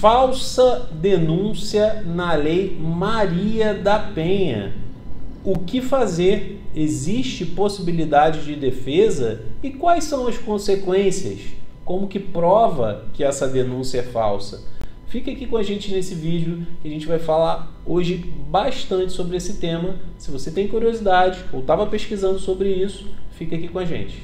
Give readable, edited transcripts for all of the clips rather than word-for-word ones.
Falsa denúncia na Lei Maria da Penha. O que fazer? Existe possibilidade de defesa? E quais são as consequências? Como que prova que essa denúncia é falsa? Fica aqui com a gente nesse vídeo, que a gente vai falar hoje bastante sobre esse tema. Se você tem curiosidade ou estava pesquisando sobre isso, fica aqui com a gente.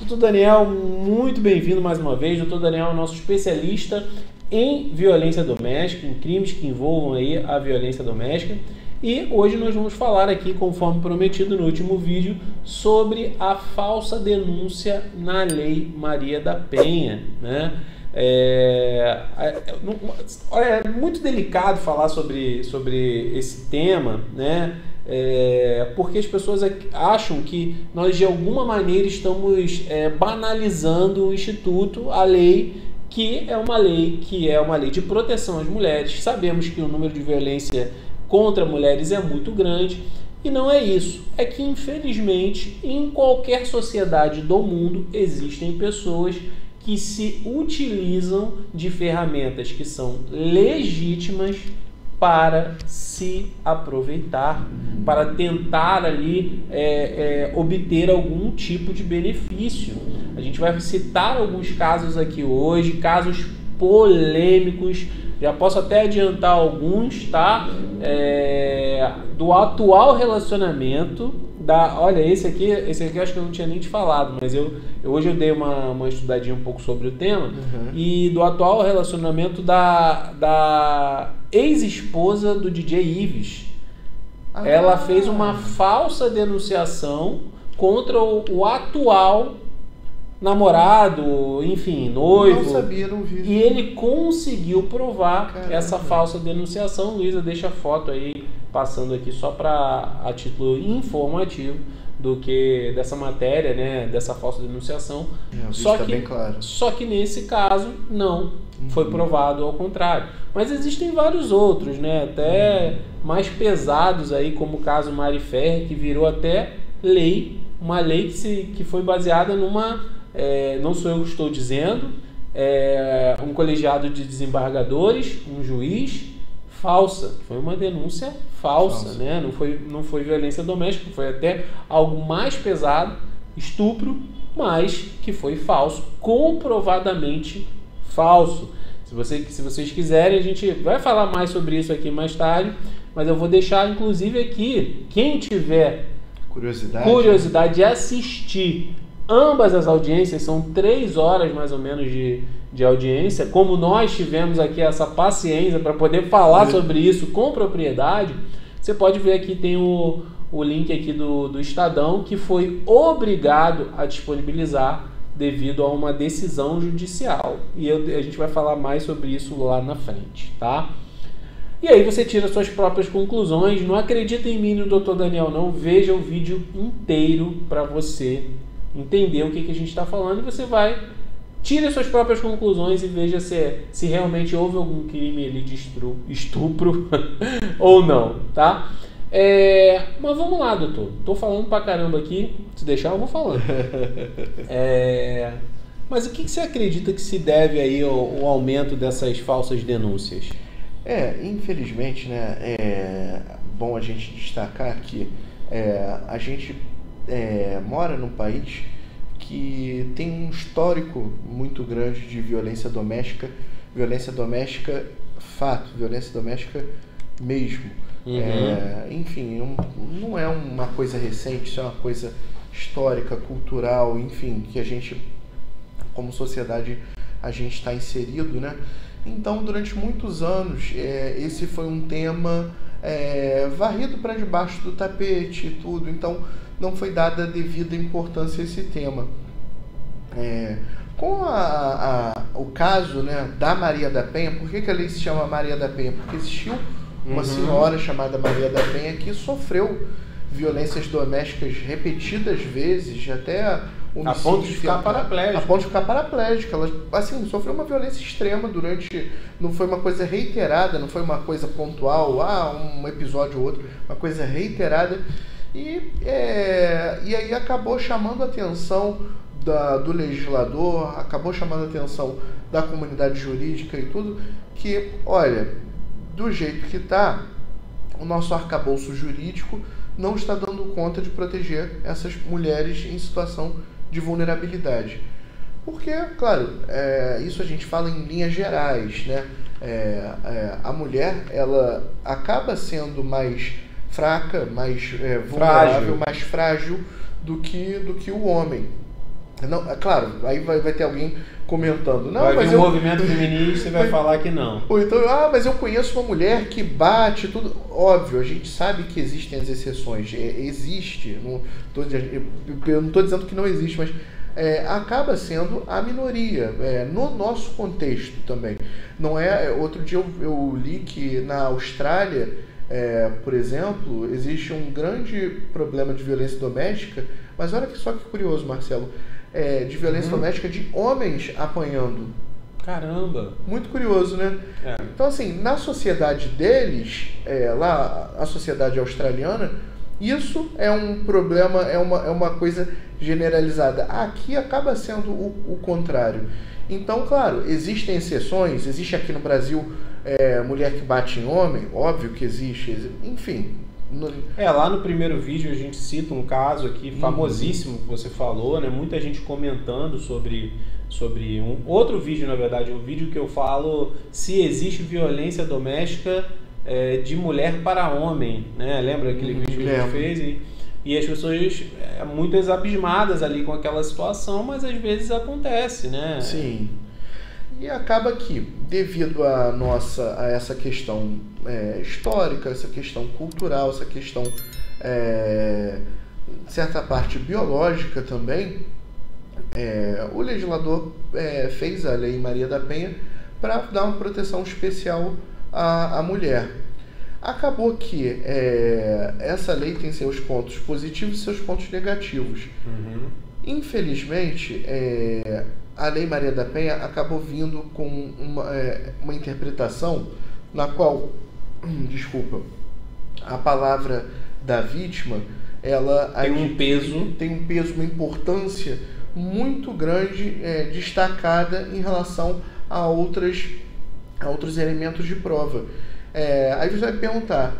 Doutor Daniel, muito bem-vindo mais uma vez. Doutor Daniel é nosso especialista em violência doméstica, em crimes que envolvam aí a violência doméstica. E hoje nós vamos falar aqui, conforme prometido no último vídeo, sobre a falsa denúncia na Lei Maria da Penha, né? É muito delicado falar sobre esse tema, né? Porque as pessoas acham que nós de alguma maneira estamos banalizando o instituto, a lei, que é uma lei de proteção às mulheres. Sabemos que o número de violência contra mulheres é muito grande, e não é isso. É que, infelizmente, em qualquer sociedade do mundo existem pessoas que se utilizam de ferramentas que são legítimas para se aproveitar, para tentar ali obter algum tipo de benefício. A gente vai citar alguns casos aqui hoje, casos polêmicos. Já posso até adiantar alguns, tá? Do atual relacionamento da... Olha, esse aqui acho que eu não tinha nem te falado, mas hoje eu dei uma estudadinha um pouco sobre o tema. Uhum. E do atual relacionamento da ex-esposa do DJ Ives. Ah, ela fez uma falsa denunciação contra o atual namorado, enfim, noivo. Não sabia, não vi. E ele conseguiu provar. Caramba. Essa falsa denunciação. Luísa, deixa a foto aí, passando aqui só para a título informativo dessa matéria, né, dessa falsa denunciação. Só que tá bem claro. Só que nesse caso não foi provado ao contrário. Mas existem vários outros, né, até mais pesados aí, como o caso Mari Ferrer, que virou até lei, uma lei que foi baseada numa... não sou eu que estou dizendo, um colegiado de desembargadores, um juiz, falsa. Foi uma denúncia falsa, né? Não foi violência doméstica, foi até algo mais pesado, estupro, mas que foi falso, comprovadamente falso. Se vocês quiserem, a gente vai falar mais sobre isso aqui mais tarde, mas eu vou deixar inclusive aqui, quem tiver curiosidade de assistir ambas as audiências, são 3 horas mais ou menos de audiência, como nós tivemos aqui essa paciência para poder falar sobre isso com propriedade, você pode ver aqui, tem o link aqui do Estadão, que foi obrigado a disponibilizar devido a uma decisão judicial. E a gente vai falar mais sobre isso lá na frente, tá? E aí você tira suas próprias conclusões. Não acredita em mim, no Dr. Daniel, não. Veja o vídeo inteiro para você entender o que a gente está falando, e você vai tira suas próprias conclusões e veja se realmente houve algum crime ali de estupro ou não, tá? Mas vamos lá, doutor. Tô falando pra caramba aqui. Se deixar, eu vou falando. Mas o que você acredita que se deve aí ao aumento dessas falsas denúncias? Infelizmente, né? É bom a gente destacar que a gente mora num país que tem um histórico muito grande de violência doméstica fato, violência doméstica mesmo. Uhum. Enfim, não é uma coisa recente, isso é uma coisa histórica, cultural, enfim, que a gente, como sociedade, a gente está inserido, né? Então, durante muitos anos, esse foi um tema varrido para debaixo do tapete e tudo. Então, não foi dada a devida importância a esse tema. Com o caso, né, da Maria da Penha, por que a lei se chama Maria da Penha? Porque existiu uma senhora chamada Maria da Penha que sofreu violências domésticas repetidas vezes, até a ponto de ficar paraplégica. Ela, assim, sofreu uma violência extrema durante... Não foi uma coisa reiterada, não foi uma coisa pontual, um episódio ou outro, uma coisa reiterada. E aí acabou chamando a atenção do legislador, acabou chamando a atenção da comunidade jurídica e tudo, que, olha, do jeito que está, o nosso arcabouço jurídico não está dando conta de proteger essas mulheres em situação de vulnerabilidade. Porque, claro, isso a gente fala em linhas gerais, né? A mulher, ela acaba sendo mais fraca, mais vulnerável, mais frágil do que o homem. Não, claro, aí vai ter alguém comentando. Não, vai vir um movimento feminista e vai falar que não. Ou então, mas eu conheço uma mulher que bate tudo. Óbvio, a gente sabe que existem as exceções. Existe. Eu não estou dizendo que não existe, mas acaba sendo a minoria. No nosso contexto também. Não é. Outro dia eu li que na Austrália, por exemplo, existe um grande problema de violência doméstica. Mas olha só que curioso, Marcelo. De violência doméstica de homens apanhando. Caramba! Muito curioso, né? É. Então, assim, na sociedade deles, lá, a sociedade australiana, isso é um problema, é uma coisa generalizada. Aqui acaba sendo o contrário. Então, claro, existem exceções, existe aqui no Brasil mulher que bate em homem, óbvio que existe, enfim. Lá no primeiro vídeo a gente cita um caso aqui famosíssimo que você falou, né? Muita gente comentando sobre um outro vídeo, na verdade, um vídeo que eu falo se existe violência doméstica de mulher para homem, né? Lembra aquele vídeo que a gente fez? E as pessoas muitas abismadas ali com aquela situação, mas às vezes acontece, né? Sim. E acaba que, devido a essa questão histórica, essa questão cultural, essa questão, de certa parte, biológica também, o legislador fez a Lei Maria da Penha para dar uma proteção especial à mulher. Acabou que essa lei tem seus pontos positivos e seus pontos negativos. Uhum. Infelizmente, a Lei Maria da Penha acabou vindo com uma interpretação na qual, desculpa, a palavra da vítima, ela tem um peso, uma importância muito grande, destacada em relação a outros elementos de prova. Aí você vai perguntar,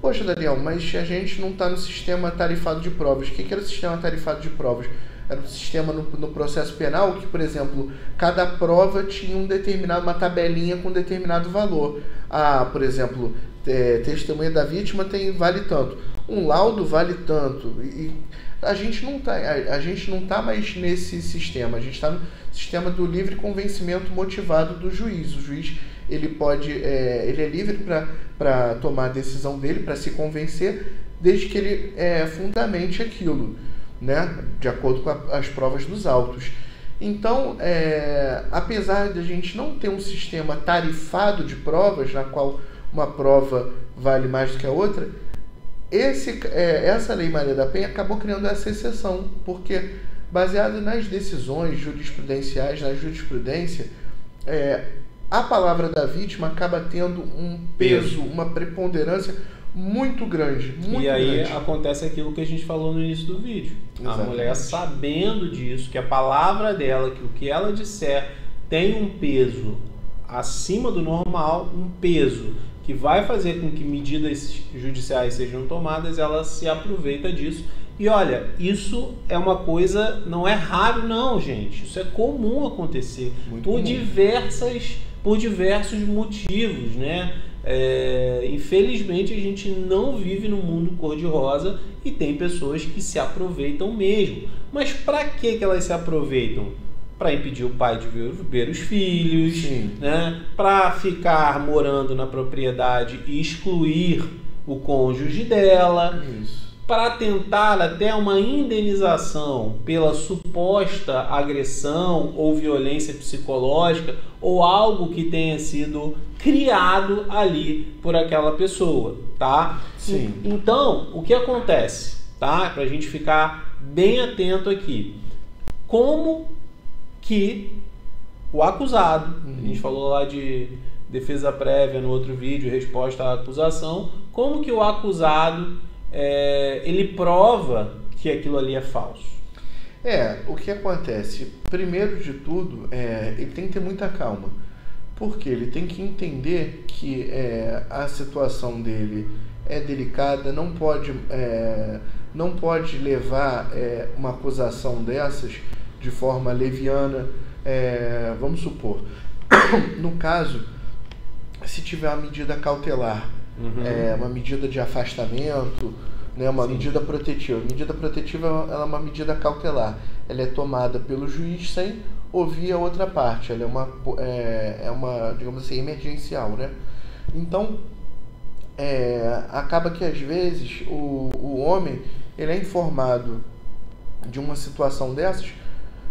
poxa, Daniel, mas a gente não está no sistema tarifado de provas. O que era o sistema tarifado de provas? Era um sistema no processo penal que, por exemplo, cada prova tinha uma tabelinha com um determinado valor. Por exemplo, testemunha da vítima vale tanto. Um laudo vale tanto. E a gente não tá mais nesse sistema. A gente está no sistema do livre convencimento motivado do juiz. O juiz ele é livre para tomar a decisão dele, para se convencer, desde que ele fundamente aquilo, né, de acordo com as provas dos autos. Então, apesar de a gente não ter um sistema tarifado de provas, na qual uma prova vale mais do que a outra, essa Lei Maria da Penha acabou criando essa exceção, porque, baseado nas decisões jurisprudenciais, na jurisprudência, a palavra da vítima acaba tendo um peso, uma preponderância muito grande, muito grande. E aí acontece aquilo que a gente falou no início do vídeo. Exatamente. A mulher, sabendo disso, que a palavra dela, que o que ela disser tem um peso acima do normal, um peso que vai fazer com que medidas judiciais sejam tomadas, ela se aproveita disso. E olha, isso é uma coisa, não é raro não, gente. Isso é comum acontecer por diversos motivos, né? Infelizmente a gente não vive num mundo cor-de-rosa e tem pessoas que se aproveitam mesmo. Mas para que elas se aproveitam? Para impedir o pai de ver os filhos, né? Para ficar morando na propriedade e excluir o cônjuge dela, para tentar até uma indenização pela suposta agressão ou violência psicológica ou algo que tenha sido criado ali por aquela pessoa, tá? Sim. Então, o que acontece, tá? Para a gente ficar bem atento aqui, como que o acusado, a gente falou lá de defesa prévia no outro vídeo, resposta à acusação, como que o acusado ele prova que aquilo ali é falso? É, o que acontece? Primeiro de tudo, ele tem que ter muita calma, porque ele tem que entender que a situação dele é delicada, não pode levar uma acusação dessas de forma leviana. Vamos supor, no caso, se tiver uma medida cautelar, uhum, uma medida de afastamento, né, uma, sim, medida protetiva. Medida protetiva ela é uma medida cautelar. Ela é tomada pelo juiz sem ouvir a outra parte. Ela é uma, digamos assim, emergencial, né? Então, acaba que às vezes o homem ele é informado de uma situação dessas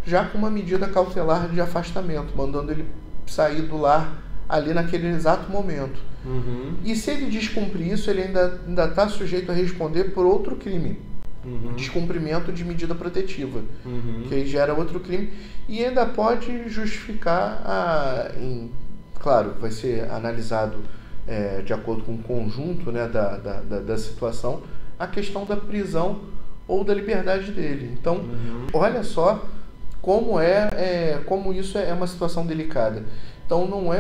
já com uma medida cautelar de afastamento, mandando ele sair do lar ali naquele exato momento. Uhum. E se ele descumprir isso, ele ainda está sujeito a responder por outro crime. Uhum. Descumprimento de medida protetiva, uhum, que aí gera outro crime. E ainda pode justificar, claro, vai ser analisado de acordo com o conjunto, né, da situação, a questão da prisão ou da liberdade dele. Então, uhum, olha só como como isso é uma situação delicada. Então não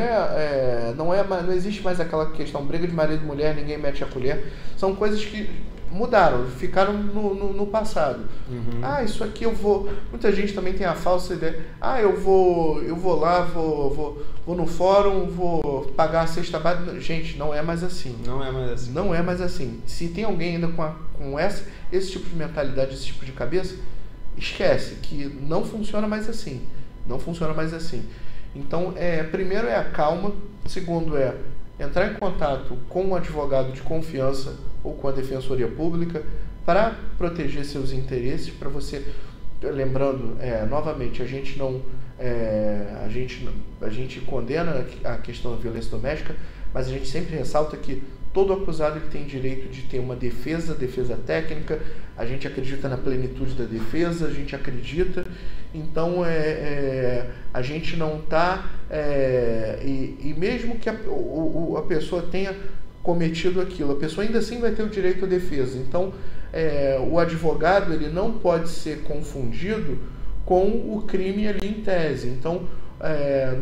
existe mais aquela questão, briga de marido e mulher, ninguém mete a colher. São coisas que mudaram, ficaram no passado. Uhum. Ah, isso aqui eu vou... Muita gente também tem a falsa ideia. Ah, eu vou lá, vou no fórum, vou pagar a cesta básica. Gente, não é mais assim. Não é mais assim. Não é mais assim. Se tem alguém ainda com esse tipo de mentalidade, esse tipo de cabeça, esquece que não funciona mais assim. Não funciona mais assim. Então, primeiro é a calma, segundo é entrar em contato com um advogado de confiança ou com a Defensoria Pública para proteger seus interesses, para você, lembrando, novamente, a gente condena a questão da violência doméstica, mas a gente sempre ressalta que todo acusado ele tem direito de ter uma defesa técnica, a gente acredita na plenitude da defesa, a gente acredita. Então, a gente não está... mesmo que a pessoa tenha cometido aquilo, a pessoa ainda assim vai ter o direito à defesa. Então, o advogado ele não pode ser confundido com o crime ali em tese. Então, é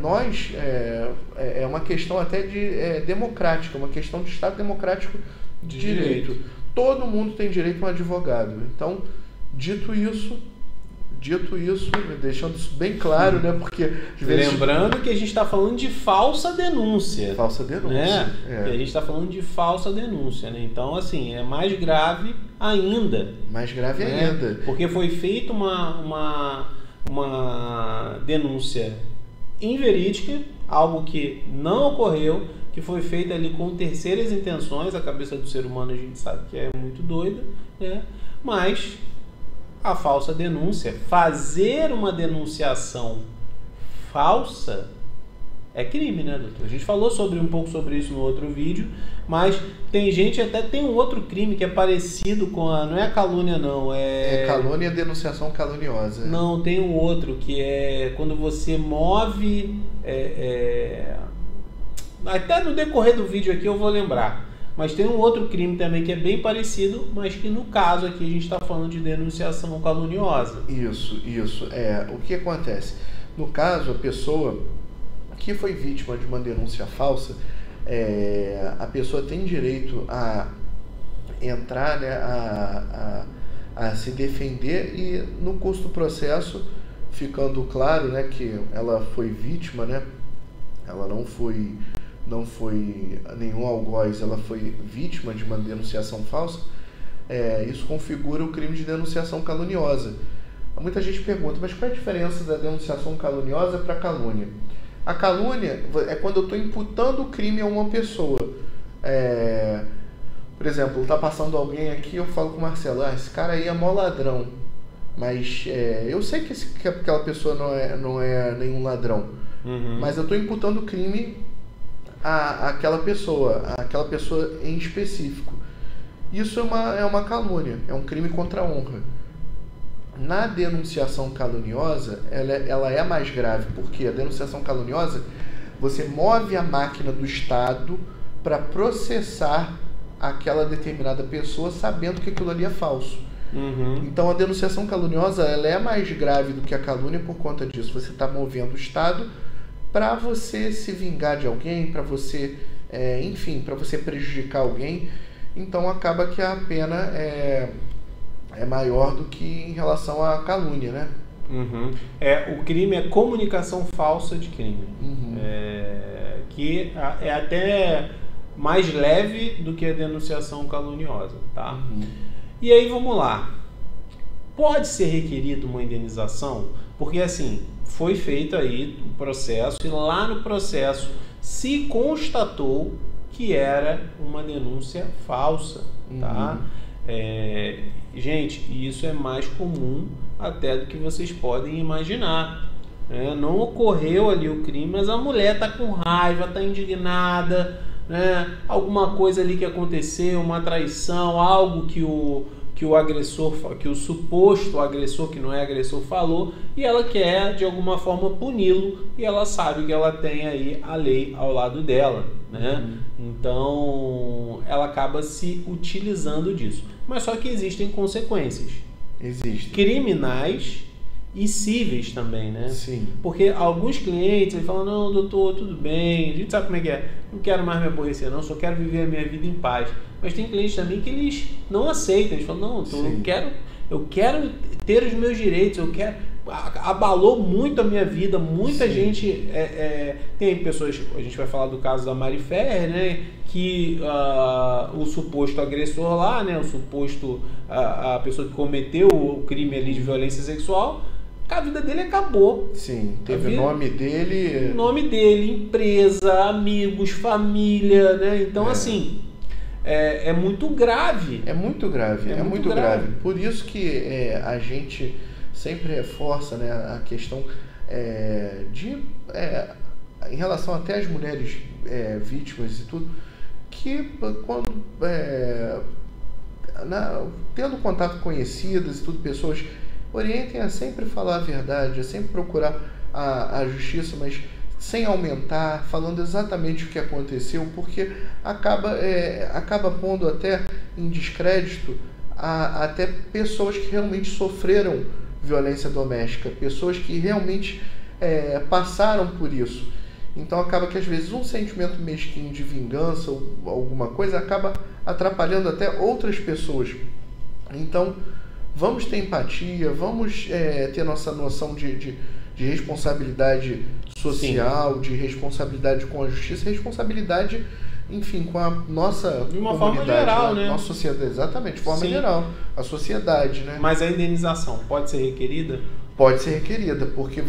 uma questão até democrática, uma questão de Estado democrático de direito. Todo mundo tem direito a um advogado. Então, dito isso, deixando isso bem claro, né? Porque lembrando que a gente está falando de falsa denúncia. Falsa denúncia. Né? A gente está falando de falsa denúncia, né? Então, assim, é mais grave ainda. Mais grave, né, ainda. Porque foi feita uma denúncia inverídica, algo que não ocorreu, que foi feita ali com terceiras intenções. A cabeça do ser humano a gente sabe que é muito doida, né? Mas a falsa denúncia, fazer uma denunciação falsa é crime, né, doutor? A gente falou um pouco sobre isso no outro vídeo, mas tem gente, até tem um outro crime que é parecido com a... Não é calúnia, não. É calúnia e denunciação caluniosa. Não, tem um outro que é quando você move... Até no decorrer do vídeo aqui eu vou lembrar. Mas tem um outro crime também que é bem parecido, mas que no caso aqui a gente está falando de denunciação caluniosa. Isso. O que acontece? No caso, a pessoa que foi vítima de uma denúncia falsa, a pessoa tem direito a entrar, né, a se defender, e no curso do processo, ficando claro, né, que ela foi vítima, né, ela não foi nenhum algoz, ela foi vítima de uma denunciação falsa, isso configura o crime de denunciação caluniosa. Muita gente pergunta, mas qual é a diferença da denunciação caluniosa para calúnia? A calúnia é quando eu estou imputando o crime a uma pessoa. Por exemplo, está passando alguém aqui, eu falo com o Marcelo, esse cara aí é mó ladrão, mas eu sei que aquela pessoa não é nenhum ladrão, uhum, mas eu estou imputando o crime àquela pessoa em específico. Isso é uma calúnia, é um crime contra a honra. Na denunciação caluniosa, ela é mais grave, porque a denunciação caluniosa, você move a máquina do Estado para processar aquela determinada pessoa sabendo que aquilo ali é falso. Uhum. Então a denunciação caluniosa, ela é mais grave do que a calúnia por conta disso. Você está movendo o Estado para você se vingar de alguém, para você, enfim, para você prejudicar alguém. Então acaba que a pena é maior do que em relação à calúnia, né? Uhum. O crime é comunicação falsa de crime. Uhum. Que é até mais leve do que a denunciação caluniosa, tá? Uhum. E aí, vamos lá. Pode ser requerida uma indenização? Porque, assim, foi feito aí o processo e lá no processo se constatou que era uma denúncia falsa, tá? Uhum. Gente, isso é mais comum até do que vocês podem imaginar, né? Não ocorreu ali o crime, mas a mulher tá com raiva, tá indignada, né? Alguma coisa ali que aconteceu, uma traição, algo que o agressor, que o suposto agressor, que não é agressor, falou, e ela quer de alguma forma puni-lo, e ela sabe que ela tem aí a lei ao lado dela, né? Uhum. Então ela acaba se utilizando disso, mas só que existem consequências, existem criminais e cíveis também, né? Sim. Porque alguns clientes falam: não, doutor, tudo bem, a gente sabe como é que é, não quero mais me aborrecer, não, só quero viver a minha vida em paz. Mas tem clientes também que eles não aceitam, eles falam: não, doutor, eu quero ter os meus direitos, eu quero... Abalou muito a minha vida, muita... Sim. Gente... tem pessoas, a gente vai falar do caso da Mari Ferrer, né? Que o suposto agressor lá, né? O suposto... A pessoa que cometeu o crime ali de violência sexual... A vida dele acabou. Sim, teve o nome dele... O nome dele, empresa, amigos, família, né? Então, assim, é muito grave. É muito grave, é muito grave. Por isso que a gente sempre reforça, né, a questão em relação até às mulheres vítimas e tudo, que quando... tendo contato com conhecidas e tudo, pessoas... Orientem a sempre falar a verdade, a sempre procurar a justiça, mas sem aumentar, falando exatamente o que aconteceu, porque acaba pondo até em descrédito até pessoas que realmente sofreram violência doméstica, pessoas que realmente passaram por isso. Então acaba que às vezes um sentimento mesquinho de vingança ou alguma coisa acaba atrapalhando até outras pessoas. Então... Vamos ter empatia, vamos ter nossa noção de responsabilidade social, de responsabilidade com a justiça, responsabilidade, enfim, com a nossa... De uma forma geral, né? Nossa sociedade, exatamente, de forma geral, a sociedade, né? Mas a indenização pode ser requerida? Pode ser requerida, porque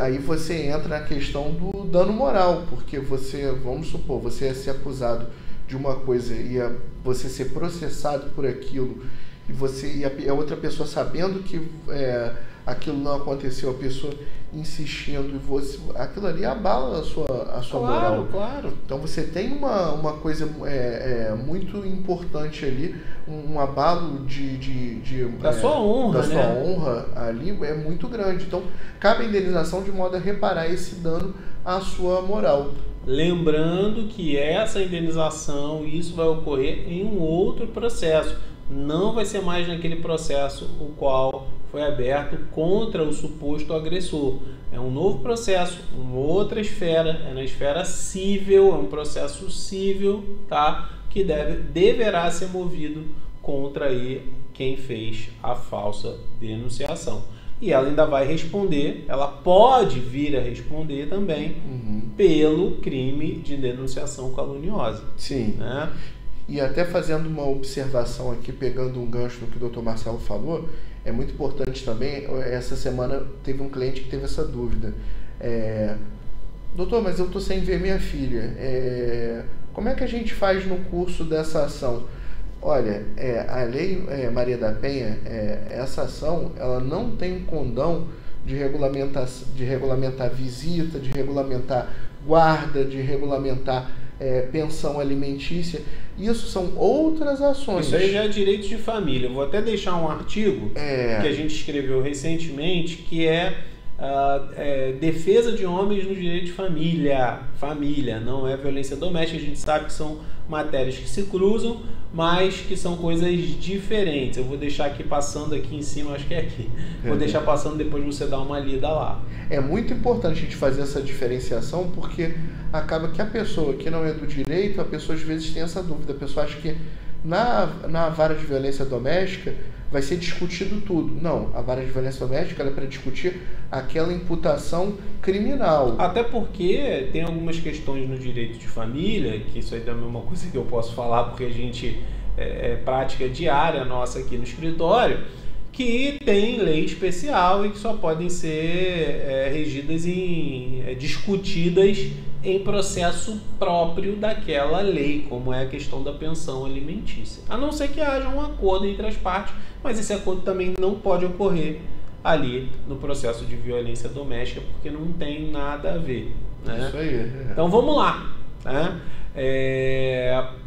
aí você entra na questão do dano moral, porque você, vamos supor, você ia ser acusado de uma coisa, ia você ser processado por aquilo... E a outra pessoa sabendo que aquilo não aconteceu, a pessoa insistindo, e você, aquilo ali abala a sua moral. Claro, claro. Então você tem uma coisa muito importante ali, um abalo da sua honra ali é muito grande. Então cabe a indenização de modo a reparar esse dano à sua moral. Lembrando que essa indenização, isso vai ocorrer em um outro processo. Não vai ser mais naquele processo o qual foi aberto contra o suposto agressor. É um novo processo, uma outra esfera, é na esfera cível, é um processo cível, tá? Que deverá ser movido contra aí quem fez a falsa denunciação. E ela ainda vai responder, ela pode vir a responder também, uhum, pelo crime de denunciação caluniosa. Sim. Né? E até fazendo uma observação aqui, pegando um gancho no que o Dr. Marcelo falou, é muito importante também, essa semana teve um cliente que teve essa dúvida. Doutor, mas eu estou sem ver minha filha. Como é que a gente faz no curso dessa ação? Olha, a Lei Maria da Penha, essa ação, ela não tem condão de regulamentar visita, de regulamentar guarda, de regulamentar... pensão alimentícia. Isso são outras ações. Isso aí já é direito de família. Eu vou até deixar um artigo que a gente escreveu recentemente, que é defesa de homens no direito de família. Família, não é violência doméstica. A gente sabe que são matérias que se cruzam, mas que são coisas diferentes. Eu vou deixar aqui passando aqui em cima, acho que é aqui. Vou deixar passando, depois você dá uma lida lá. É muito importante a gente fazer essa diferenciação, porque acaba que a pessoa que não é do direito, a pessoa às vezes tem essa dúvida. A pessoa acha que na vara de violência doméstica vai ser discutido tudo. Não, a vara de violência doméstica é para discutir aquela imputação criminal. Até porque tem algumas questões no direito de família, que isso aí também é uma coisa que eu posso falar porque a gente é prática diária nossa aqui no escritório, que tem lei especial e que só podem ser regidas em discutidas em processo próprio daquela lei, como é a questão da pensão alimentícia. A não ser que haja um acordo entre as partes, mas esse acordo também não pode ocorrer ali no processo de violência doméstica, porque não tem nada a ver, né? Isso aí, é. Então vamos lá, né?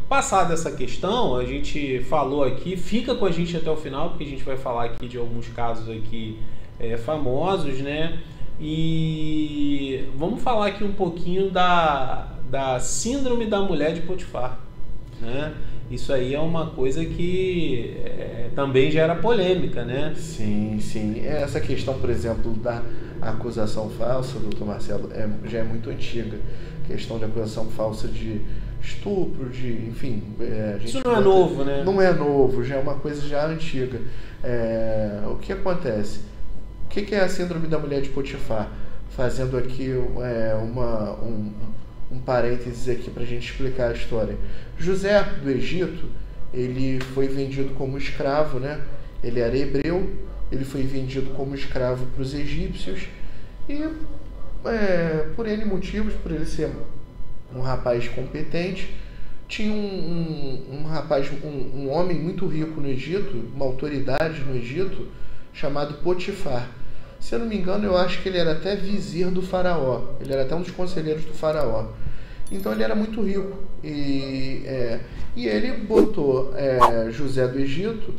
Passada essa questão, a gente falou aqui, fica com a gente até o final, porque a gente vai falar aqui de alguns casos aqui famosos, né? E vamos falar aqui um pouquinho da síndrome da mulher de Potifar, né? Isso aí é uma coisa que também gera polêmica, né? Sim, sim. Essa questão, por exemplo, da acusação falsa, doutor Marcelo, já é muito antiga. A questão de acusação falsa de estupro, de, enfim... Isso não é novo, né? Não é novo, já é uma coisa já antiga. O que acontece? O que é a síndrome da mulher de Potifar? Fazendo aqui um parênteses aqui para a gente explicar a história. José do Egito, ele foi vendido como escravo, né? Ele era hebreu, ele foi vendido como escravo para os egípcios e por N motivos, por ele ser um rapaz competente, tinha um homem muito rico no Egito, uma autoridade no Egito, chamado Potifar. Se eu não me engano, eu acho que ele era até vizir do faraó, ele era até um dos conselheiros do faraó. Então ele era muito rico e ele botou José do Egito,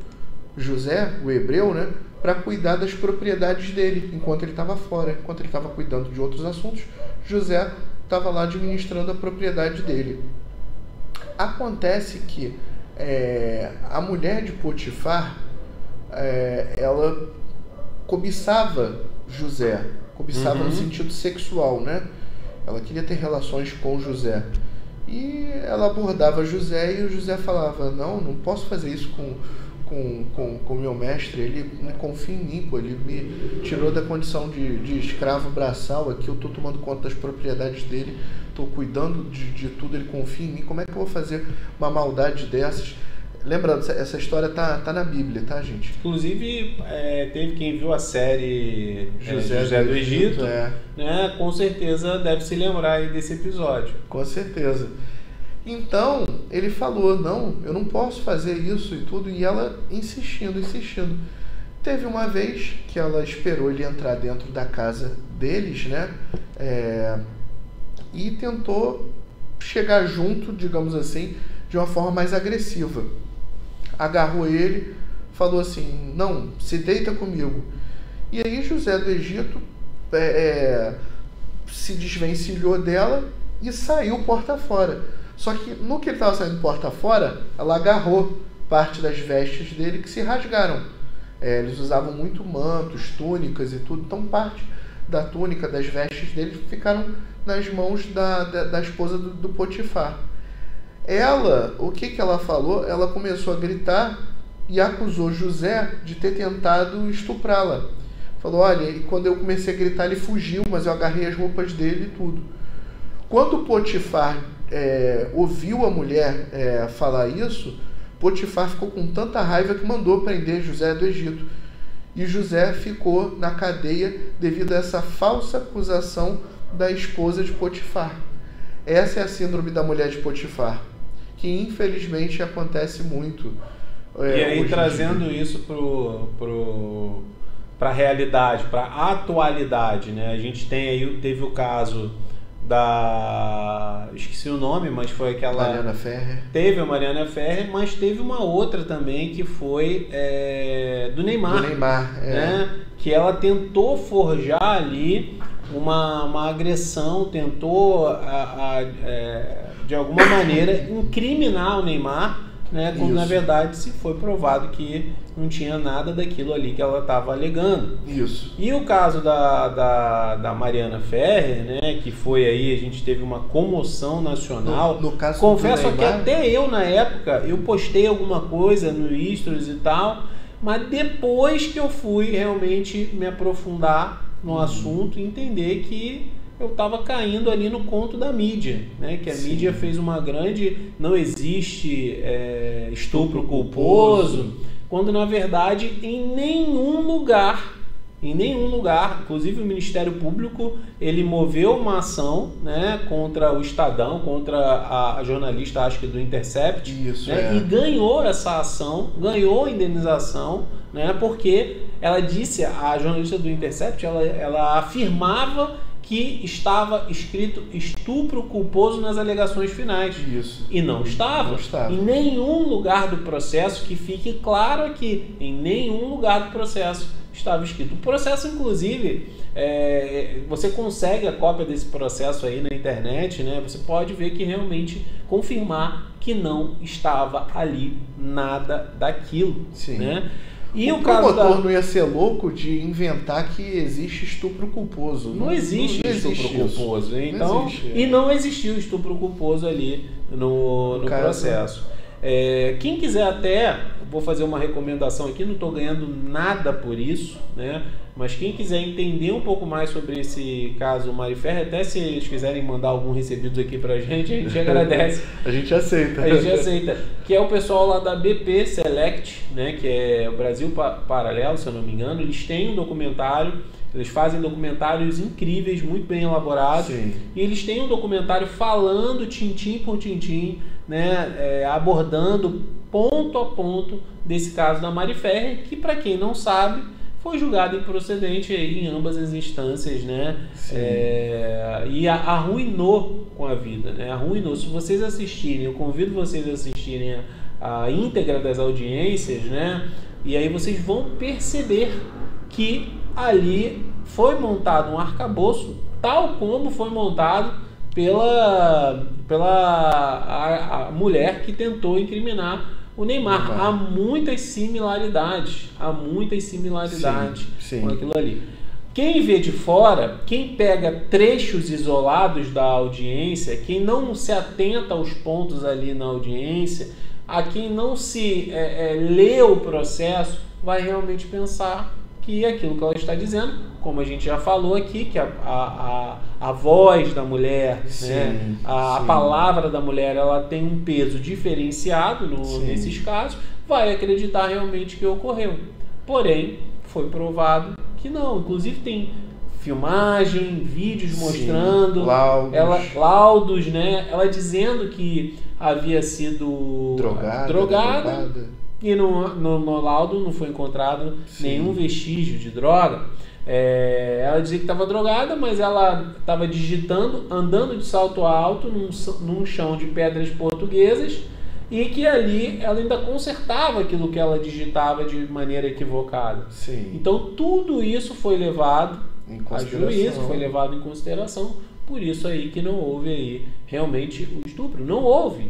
José, o hebreu, né, para cuidar das propriedades dele, enquanto ele estava fora, enquanto ele estava cuidando de outros assuntos, José estava lá administrando a propriedade dele. Acontece que a mulher de Potifar, ela cobiçava José, cobiçava no sentido sexual, né? Ela queria ter relações com José. E ela abordava José e o José falava: não, não posso fazer isso com meu mestre, ele me confia em mim, pô, ele me tirou da condição de escravo braçal aqui, eu estou tomando conta das propriedades dele, estou cuidando de tudo, ele confia em mim, como é que eu vou fazer uma maldade dessas? Lembrando, essa história tá na Bíblia, tá, gente? Inclusive, teve quem viu a série José do Egito, né? Com certeza deve se lembrar aí desse episódio. Com certeza. Então, ele falou: não, eu não posso fazer isso e tudo, e ela insistindo, insistindo. Teve uma vez que ela esperou ele entrar dentro da casa deles, né? E tentou chegar junto, digamos assim, de uma forma mais agressiva. Agarrou ele, falou assim: não, se deita comigo. E aí José do Egito se desvencilhou dela e saiu porta fora. Só que no que ele estava saindo porta fora, ela agarrou parte das vestes dele que se rasgaram. Eles usavam muito mantos, túnicas e tudo, então parte da túnica, das vestes dele, ficaram nas mãos da esposa do Potifar. Ela, o que ela falou? Ela começou a gritar e acusou José de ter tentado estuprá-la. Falou: olha, e quando eu comecei a gritar ele fugiu, mas eu agarrei as roupas dele e tudo. Quando o Potifar ouviu a mulher falar isso, Potifar ficou com tanta raiva que mandou prender José do Egito. E José ficou na cadeia devido a essa falsa acusação da esposa de Potifar. Essa é a síndrome da mulher de Potifar, que infelizmente acontece muito. E aí, trazendo isso para a realidade, para a atualidade, né? A gente teve o caso da... esqueci o nome, mas foi aquela... Mariana Ferrer. Teve a Mariana Ferrer, mas teve uma outra também que foi do Neymar. Do Neymar, né? Que ela tentou forjar ali uma agressão, tentou de alguma maneira incriminar o Neymar, né? Quando, na verdade, se foi provado que não tinha nada daquilo ali que ela estava alegando. Isso. E o caso da Mariana Ferrer, né? Que foi aí, a gente teve uma comoção nacional. No caso, confesso que até eu, na época, eu postei alguma coisa no Stories e tal, mas depois que eu fui realmente me aprofundar no assunto e entender que eu estava caindo ali no conto da mídia, né? Que a Sim. mídia fez uma grande... Não existe estupro culposo, quando na verdade em nenhum lugar, inclusive o Ministério Público, ele moveu uma ação, né, contra o Estadão, contra a jornalista, acho que do Intercept, Isso, né, e ganhou essa ação, ganhou indenização, né, porque ela disse, a jornalista do Intercept, ela afirmava que estava escrito estupro culposo nas alegações finais. Isso. E não estava. Em nenhum lugar do processo, que fique claro aqui, em nenhum lugar do processo estava escrito. O processo, inclusive, você consegue a cópia desse processo aí na internet, né? Você pode ver que realmente confirmar que não estava ali nada daquilo. Sim. Né? E o promotor não ia ser louco de inventar que existe estupro culposo. Não existe estupro culposo. Então, e não existiu estupro culposo ali no processo. Quem quiser até, vou fazer uma recomendação aqui, não estou ganhando nada por isso, né? Mas quem quiser entender um pouco mais sobre esse caso Mari Ferrer, até se eles quiserem mandar algum recebido aqui pra gente, a gente agradece. A gente aceita. Que é o pessoal lá da BP Select, né? Que é o Brasil Paralelo, se eu não me engano. Eles têm um documentário, eles fazem documentários incríveis, muito bem elaborados. Sim. E eles têm um documentário falando tintim por tintim, né, abordando ponto a ponto desse caso da Mari Ferrer, que, para quem não sabe, foi julgado improcedente em ambas as instâncias, né, e arruinou com a vida, né, arruinou. Se vocês assistirem, eu convido vocês a assistirem a íntegra das audiências, né, e aí vocês vão perceber que ali foi montado um arcabouço, tal como foi montado pela a mulher que tentou incriminar o Neymar. Há muitas similaridades sim, com aquilo ali. Quem vê de fora, quem pega trechos isolados da audiência, quem não se atenta aos pontos ali na audiência, a quem não se lê o processo, vai realmente pensar que aquilo que ela está dizendo, como a gente já falou aqui, que a voz da mulher, sim, né? A palavra da mulher, ela tem um peso diferenciado nesses casos, vai acreditar realmente que ocorreu. Porém, foi provado que não. Inclusive tem filmagem, vídeos mostrando, laudos, né? Ela dizendo que havia sido drogada. E no laudo não foi encontrado nenhum vestígio de droga. Ela dizia que estava drogada, mas ela estava digitando, andando de salto alto num chão de pedras portuguesas, e que ali ela ainda consertava aquilo que ela digitava de maneira equivocada. Sim. Então tudo isso foi levado a juízo, foi levado em consideração. Por isso aí que não houve aí realmente o estupro. Não houve.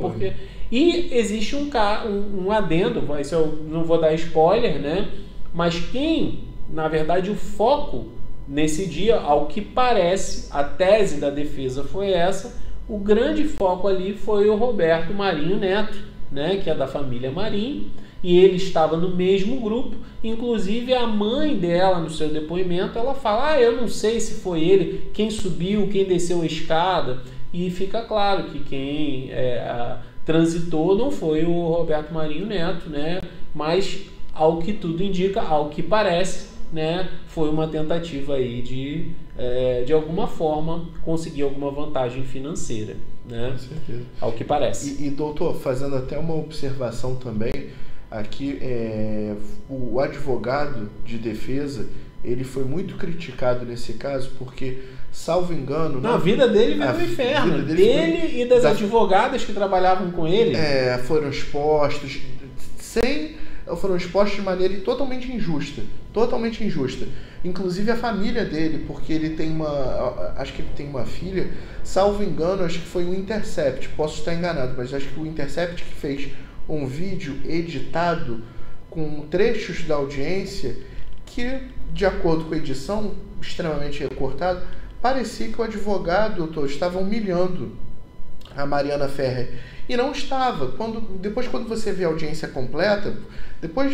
Porque... E existe um adendo, isso eu não vou dar spoiler, né? Mas quem, na verdade, o foco nesse dia, ao que parece, a tese da defesa foi essa, o grande foco ali foi o Roberto Marinho Neto, né? Que é da família Marinho, e ele estava no mesmo grupo. Inclusive a mãe dela, no seu depoimento, ela fala, eu não sei se foi ele quem subiu, quem desceu a escada, e fica claro que quem transitou não foi o Roberto Marinho Neto, né? Mas ao que tudo indica, ao que parece, né? Foi uma tentativa aí de alguma forma conseguir alguma vantagem financeira, né? Com certeza. Ao que parece. E doutor, fazendo até uma observação também, aqui o advogado de defesa Ele foi muito criticado nesse caso porque, salvo engano... Não, a vida dele veio no inferno. Dele e das advogadas que trabalhavam com ele. É, foram expostos de maneira totalmente injusta. Totalmente injusta. Inclusive a família dele, porque ele tem uma... Acho que ele tem uma filha. Salvo engano, acho que foi o Intercept. Posso estar enganado, mas acho que o Intercept que fez um vídeo editado com trechos da audiência que... de acordo com a edição, extremamente recortado, parecia que o advogado, doutor, estava humilhando a Mariana Ferrer. E não estava. Depois, quando você vê a audiência completa, depois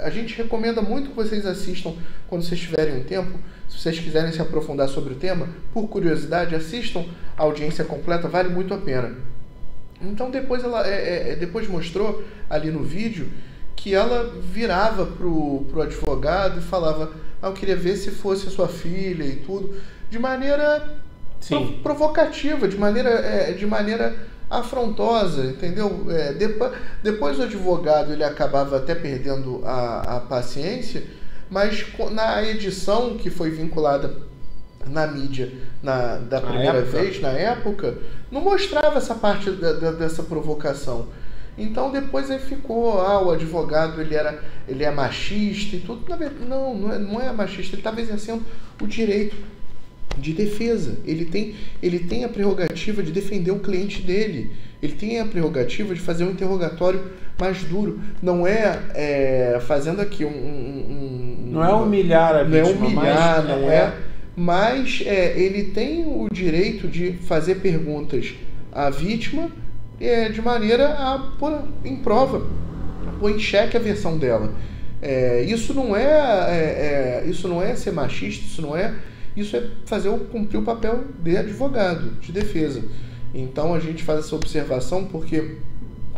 a gente recomenda muito que vocês assistam quando vocês tiverem um tempo. Se vocês quiserem se aprofundar sobre o tema, por curiosidade, assistam a audiência completa, vale muito a pena. Então depois ela depois mostrou ali no vídeo que ela virava pro advogado e falava: ah, eu queria ver se fosse a sua filha e tudo, de maneira provocativa, de maneira afrontosa, entendeu? Depois o advogado ele acabava até perdendo a paciência, mas na edição que foi vinculada na mídia da primeira vez, na época, não mostrava essa parte dessa provocação. Então depois ele ficou, o advogado ele é machista e tudo. Não é machista, ele estava exercendo o direito de defesa. Ele tem a prerrogativa de defender o cliente dele. Ele tem a prerrogativa de fazer um interrogatório mais duro. Não é, fazendo aqui não é humilhar a vítima. Não é humilhar, mas, ele tem o direito de fazer perguntas à vítima de maneira a pôr em prova, pôr em xeque a versão dela. Isso não é ser machista, isso é fazer cumprir o papel de advogado de defesa. Então a gente faz essa observação porque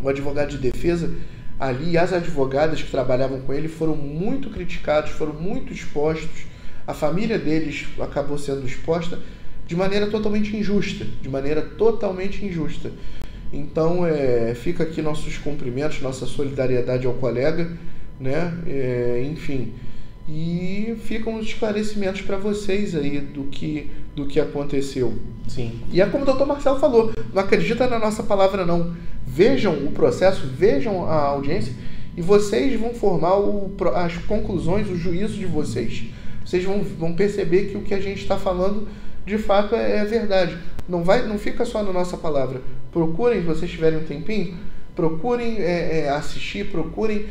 o advogado de defesa ali, as advogadas que trabalhavam com ele foram muito criticados, foram muito expostos, a família deles acabou sendo exposta de maneira totalmente injusta, Então fica aqui nossos cumprimentos, nossa solidariedade ao colega, né? Enfim, e ficam os esclarecimentos para vocês aí do que aconteceu. Sim. E é como o doutor Marcelo falou, não acredita na nossa palavra não. Vejam o processo, vejam a audiência e vocês vão formar as conclusões, o juízo de vocês. Vocês vão perceber que o que a gente está falando de fato é verdade. Não fica só na nossa palavra. Procurem, se vocês tiverem um tempinho, procurem assistir, procurem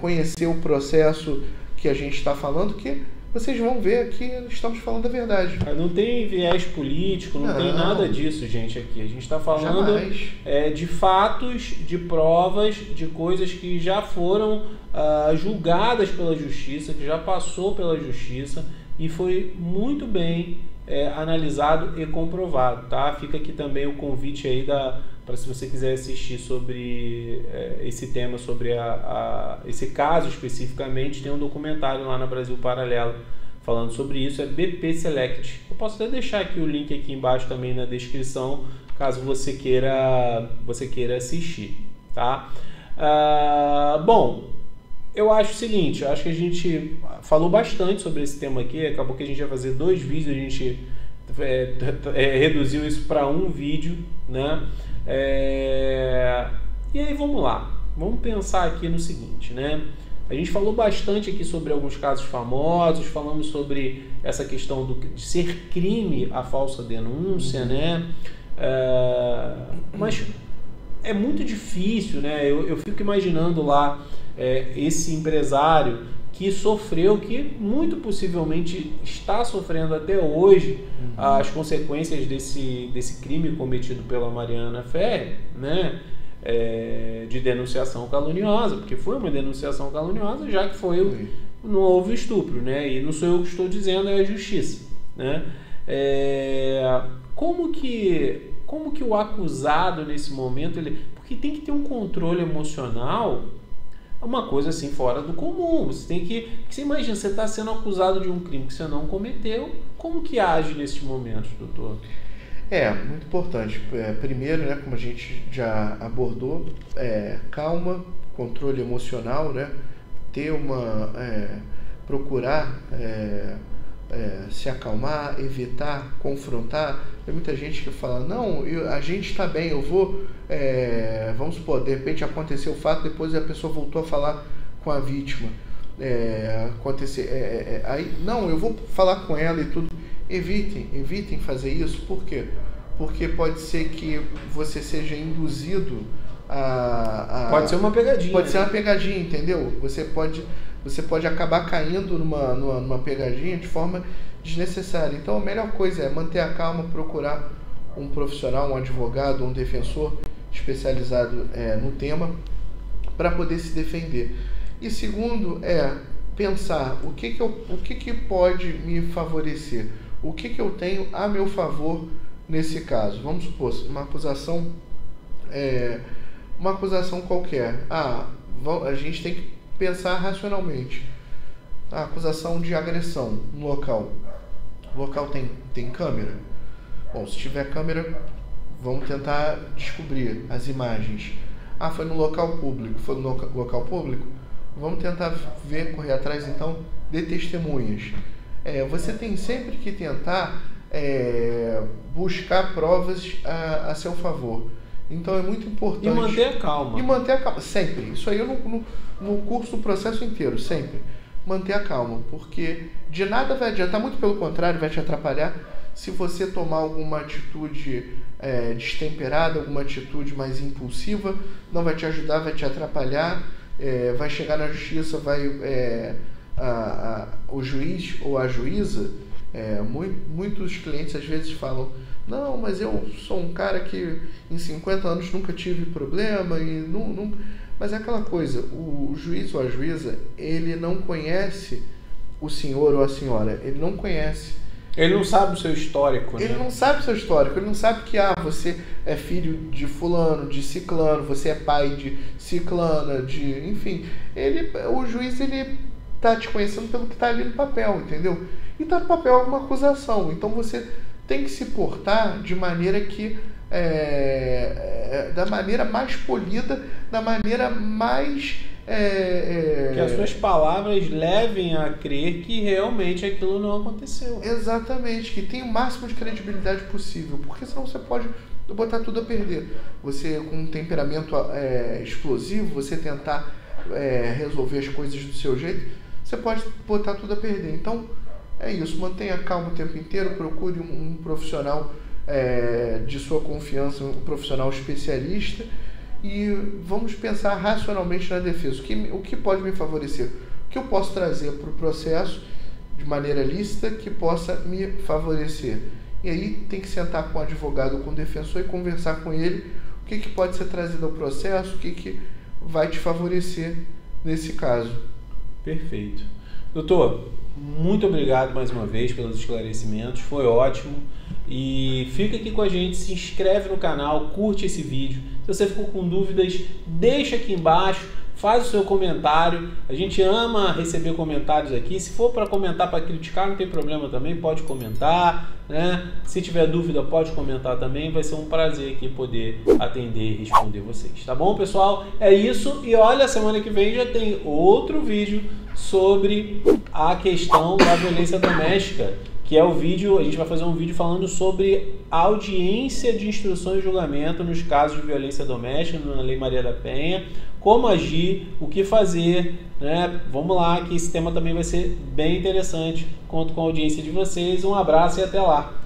conhecer o processo que a gente está falando, que vocês vão ver que estamos falando a verdade. Não tem viés político, não tem nada disso, gente, aqui. A gente está falando de fatos, de provas, de coisas que já foram julgadas pela justiça, que já passou pela justiça e foi muito bem analisado e comprovado, tá? Fica aqui também o convite aí para se você quiser assistir sobre esse tema, sobre esse caso especificamente, tem um documentário lá na Brasil Paralelo falando sobre isso, é BP Select. Eu posso até deixar aqui o link aqui embaixo também na descrição, caso você queira assistir, tá? Bom, eu acho o seguinte, eu acho que a gente falou bastante sobre esse tema aqui, acabou que a gente ia fazer 2 vídeos, a gente reduziu isso para um vídeo, né? E aí vamos lá, vamos pensar aqui no seguinte, né? A gente falou bastante aqui sobre alguns casos famosos, falamos sobre essa questão de ser crime a falsa denúncia, né? Mas é muito difícil, né? Eu fico imaginando lá esse empresário que sofreu, que muito possivelmente está sofrendo até hoje as consequências desse crime cometido pela Mariana Ferrer, né? De denunciação caluniosa, porque foi uma denunciação caluniosa, já que não houve estupro, né? E não sou eu que estou dizendo, é a justiça, né? Como que o acusado nesse momento, porque tem que ter um controle emocional, uma coisa assim fora do comum. Você tem que... Você imagina, você está sendo acusado de um crime que você não cometeu, como que age neste momento, doutor? Muito importante. Primeiro, né, como a gente já abordou, calma, controle emocional, né? Ter uma procurar se acalmar, evitar, confrontar. Tem muita gente que fala, não, a gente está bem, eu vou, vamos supor, de repente aconteceu o fato, depois a pessoa voltou a falar com a vítima. Aí, não, eu vou falar com ela e tudo. Evitem fazer isso. Por quê? Porque pode ser que você seja induzido a... Pode ser uma pegadinha. Pode ser uma pegadinha, entendeu? Você pode acabar caindo numa pegadinha de forma desnecessária. Então a melhor coisa é manter a calma, procurar um profissional, um advogado, um defensor especializado no tema para poder se defender. E segundo é pensar o que pode me favorecer, o que eu tenho a meu favor nesse caso. Vamos supor, uma acusação qualquer. A gente tem que pensar racionalmente. A acusação de agressão no local. O local tem câmera? Bom, se tiver câmera, vamos tentar descobrir as imagens. Foi no local público. Foi no local público? Vamos tentar ver, correr atrás então de testemunhas. Você tem sempre que tentar buscar provas a seu favor. Então é muito importante. E manter a calma. Sempre. Isso aí eu no curso do processo inteiro, sempre. Manter a calma, porque de nada vai adiantar, muito pelo contrário, vai te atrapalhar se você tomar alguma atitude destemperada, alguma atitude mais impulsiva. Não vai te ajudar, vai te atrapalhar. Vai chegar na justiça, o juiz ou a juíza, muitos clientes às vezes falam, não, mas eu sou um cara que em 50 anos nunca tive problema, mas é aquela coisa, o juiz ou a juíza, ele não conhece o senhor ou a senhora, ele não conhece. Ele não sabe o seu histórico, né? Ele não sabe o seu histórico, ele não sabe que você é filho de fulano, de ciclano, você é pai de ciclana, enfim. O juiz, ele tá te conhecendo pelo que tá ali no papel, entendeu? E tá no papel alguma acusação, então você tem que se portar de maneira que, da maneira mais polida, da maneira mais... que as suas palavras levem a crer que realmente aquilo não aconteceu. Exatamente, que tem o máximo de credibilidade possível, porque senão você pode botar tudo a perder. Você com um temperamento explosivo, você tentar resolver as coisas do seu jeito, você pode botar tudo a perder. Então é isso, mantenha calma o tempo inteiro, procure um profissional de sua confiança, um profissional especialista. E vamos pensar racionalmente na defesa. O que pode me favorecer? O que eu posso trazer para o processo de maneira lícita que possa me favorecer? E aí tem que sentar com o advogado ou com o defensor e conversar com ele o que pode ser trazido ao processo, o que vai te favorecer nesse caso. Perfeito. Doutor, muito obrigado mais uma vez pelos esclarecimentos, foi ótimo. E fica aqui com a gente, se inscreve no canal, curte esse vídeo. Se você ficou com dúvidas, deixa aqui embaixo, faz o seu comentário. A gente ama receber comentários aqui. Se for para comentar, para criticar, não tem problema também, pode comentar, né? Se tiver dúvida, pode comentar também. Vai ser um prazer aqui poder atender e responder vocês. Tá bom, pessoal? É isso. E olha, semana que vem já tem outro vídeo sobre a questão da violência doméstica, que é o vídeo, a gente vai fazer um vídeo falando sobre audiência de instrução e julgamento nos casos de violência doméstica, na Lei Maria da Penha, como agir, o que fazer, né? Vamos lá, que esse tema também vai ser bem interessante. Conto com a audiência de vocês, um abraço e até lá!